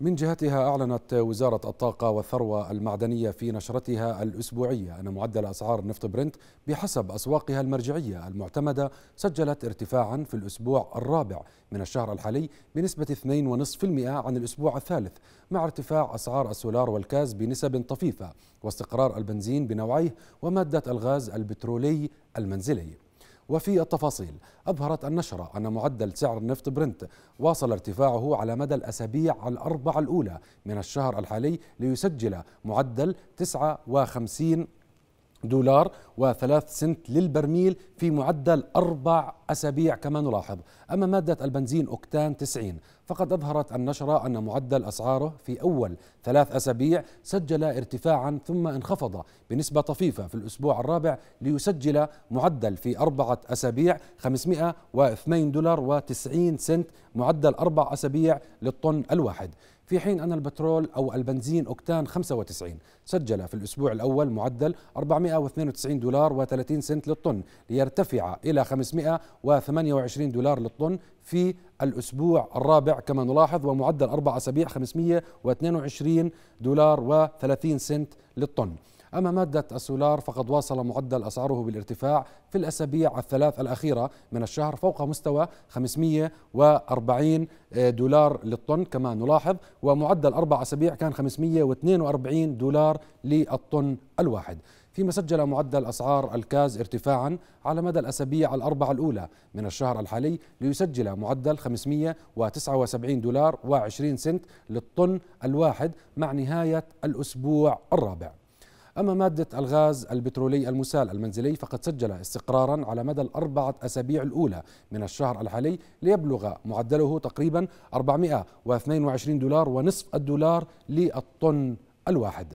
من جهتها أعلنت وزارة الطاقة والثروة المعدنية في نشرتها الأسبوعية أن معدل أسعار نفط برنت بحسب أسواقها المرجعية المعتمدة سجلت ارتفاعا في الأسبوع الرابع من الشهر الحالي بنسبة 2.5% عن الأسبوع الثالث، مع ارتفاع أسعار السولار والكاز بنسب طفيفة، واستقرار البنزين بنوعيه ومادة الغاز البترولي المنزلي. وفي التفاصيل، أظهرت النشرة أن معدل سعر نفط برنت واصل ارتفاعه على مدى الأسابيع الأربعة الأولى من الشهر الحالي ليسجل معدل 59 دولار و3 سنت للبرميل في معدل 4 أسابيع كما نلاحظ. أما مادة البنزين أكتان 90 فقد أظهرت النشرة أن معدل أسعاره في أول 3 أسابيع سجل ارتفاعا ثم انخفض بنسبة طفيفة في الأسبوع الرابع ليسجل معدل في 4 أسابيع 502 دولار و90 سنت معدل 4 أسابيع للطن الواحد، في حين أن البترول أو البنزين أكتان 95 سجل في الأسبوع الأول معدل 492 دولار و30 سنت للطن ليرتفع إلى 528 دولار للطن في الأسبوع الرابع كما نلاحظ، ومعدل 4 أسابيع 522 دولار و30 سنت للطن. أما مادة السولار فقد واصل معدل أسعاره بالارتفاع في الأسابيع ال3 الأخيرة من الشهر فوق مستوى 540 دولار للطن كما نلاحظ، ومعدل 4 أسابيع كان 542 دولار للطن الواحد، فيما سجل معدل أسعار الكاز ارتفاعا على مدى الأسابيع الأربعة الأولى من الشهر الحالي ليسجل معدل 579 دولار و20 سنت للطن الواحد مع نهاية الأسبوع الرابع. أما مادة الغاز البترولي المسال المنزلي فقد سجل استقرارا على مدى ال4 أسابيع الأولى من الشهر الحالي ليبلغ معدله تقريبا 422 دولار ونصف الدولار للطن الواحد.